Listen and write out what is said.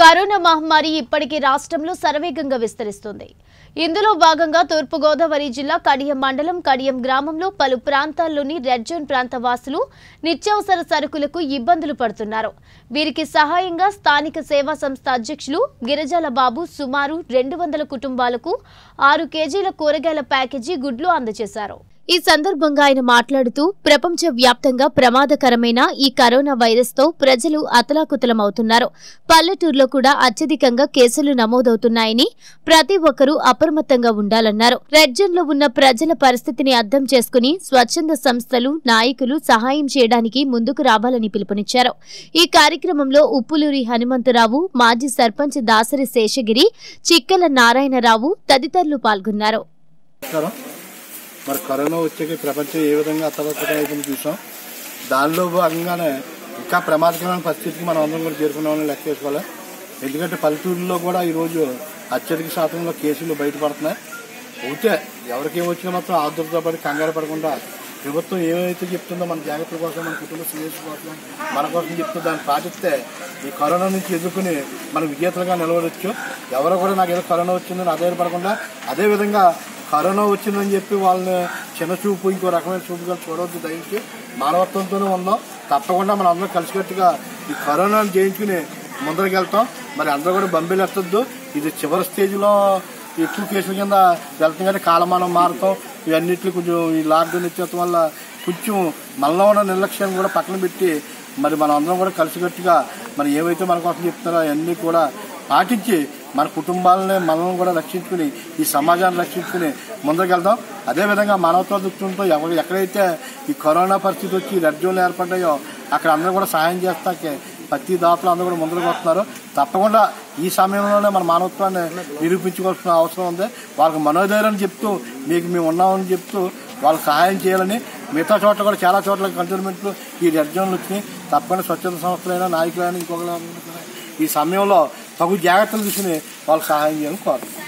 Corona మహమ్మారి ఇప్పటికీ రాష్ట్రంలో శరవేగంగా విస్తరిస్తుంది. ఇందులో భాగంగా తూర్పు గోదావరి జిల్లా కడియం మండలం కడియం గ్రామంలో పలు ప్రాంతాల్లోని రెడ్ జోన్ ప్రాంతవాసులు నిత్యావసర సరుకులకు ఇబ్బందులు పడుతున్నారు. వీరికి సహాయంగా స్థానిక సేవా సంస్థ అధ్యక్షులు గిరిజాల బాబు సుమారు 200 కుటుంబాలకు 6 కేజీల కూరగాయల ప్యాకేజీ గుడ్లు అందజేశారు. ఈ సందర్భంగా ఆయన మాట్లాడుతూ, ప్రపంచ వ్యాప్తంగా ప్రమాదకరమైన ఈ కరోనా వైరస్ తో ప్రజలు అతలాకుతలమవుతున్నారు. పల్లెటూరులో కూడా అత్యధికంగా కేసులు నమోదవుతున్నాయని ప్రతి ఒక్కరూ అప్రమత్తంగా ఉండాలన్నారు. రెడ్ జోన్ లో ఉన్న ప్రజల పరిస్థితిని అర్థం చేసుకుని స్వచ్ఛంద సంస్థలు, నాయకులు సహాయం చేయడానికి ముందుకు రావాలని పిలుపునిచ్చారు. ఈ కార్యక్రమంలో ఉప్పులూరి హనుమంతరావు, మాజీ సర్పంచ్ దాసరి శేషగిరి, చిక్కల నారాయణరావు తదితరులు పాల్గొన్నారు. మరి కరోనా వచ్చే ప్రపంచం ఏ విధంగా అతలకుతలమవుతుందో చూసాం. దానిలో భాగంగానే ఇంకా ప్రమాదకరమైన పరిస్థితికి మనం అందరం కూడా చేరుకున్నామని లెక్క వేసుకోవాలి. ఎందుకంటే పల్లెటూరులో కూడా ఈరోజు అత్యధిక శాతంలో కేసులు బయటపడుతున్నాయి. అయితే ఎవరికేం వచ్చినా మాత్రం ఆదుర్తో పడి కంగారు పడకుండా ప్రభుత్వం ఏమైతే చెప్తుందో మన జాగ్రత్తల కోసం, మన కుటుంబ శ్రేయస్సు కోసం, మన కోసం చెప్తుందో దాన్ని పాటిస్తే ఈ కరోనా నుంచి ఎదుర్కొని మనం విజేతలుగా నిలబడవచ్చు. ఎవరో కూడా నాకు ఏదో కరోనా వచ్చిందని ఆధారపడకుండా, అదేవిధంగా కరోనా వచ్చిందని చెప్పి వాళ్ళని చిన్న చూపు, ఇంకో రకమైన చూపుగా చూడవద్దు. దయచేసి మానవత్వంతోనే ఉందాం. తప్పకుండా మనం అందరం కలిసికట్టుగా ఈ కరోనాను జయించుకుని ముందరికి వెళ్తాం. మరి అందరూ కూడా బంబీలెత్తద్దు. ఇది చివరి స్టేజ్లో ఎక్కువ కేసుల కింద వెళ్తాం కానీ కాలమానం మారుతాం. ఇవన్నింటినీ కొంచెం ఈ లాక్డౌన్ ఇచ్చేత వల్ల కొంచెం మనలో ఉన్న నిర్లక్ష్యాన్ని కూడా పక్కన పెట్టి మరి మనం అందరం కూడా కలిసికట్టుగా మరి ఏవైతే మన కోసం చెప్తున్నారో అవన్నీ కూడా పాటించి మన కుటుంబాలని, మనల్ని కూడా రక్షించుకుని, ఈ సమాజాన్ని రక్షించుకుని ముందుకెళ్దాం. అదేవిధంగా మానవతా దృష్టితో ఎక్కడైతే ఈ కరోనా పరిస్థితి వచ్చి రెడ్ జోన్లు ఏర్పడ్డాయో అక్కడ అందరూ కూడా సహాయం చేస్తాకే ప్రతి దాతలు అందరూ కూడా ముందుకు వస్తున్నారు. తప్పకుండా ఈ సమయంలోనే మన మానవత్వాన్ని నిరూపించుకోవాల్సిన అవసరం ఉంది. వాళ్ళకి మనోధైర్యం చెప్తూ, మీకు మేము ఉన్నామని చెప్తూ వాళ్ళకి సహాయం చేయాలని. మిగతా చోట్ల కూడా చాలా చోట్ల కంటైన్మెంట్లు ఈ రెడ్ జోన్లు వచ్చినాయి. తప్పకుండా స్వచ్ఛంద సంస్థలైనా, నాయకులైనా, ఇంకొకరు ఈ సమయంలో తగు జాగ్రత్తలు తీసుకుని వాళ్ళకి సహాయం చేయాలని కోరుతున్నాను.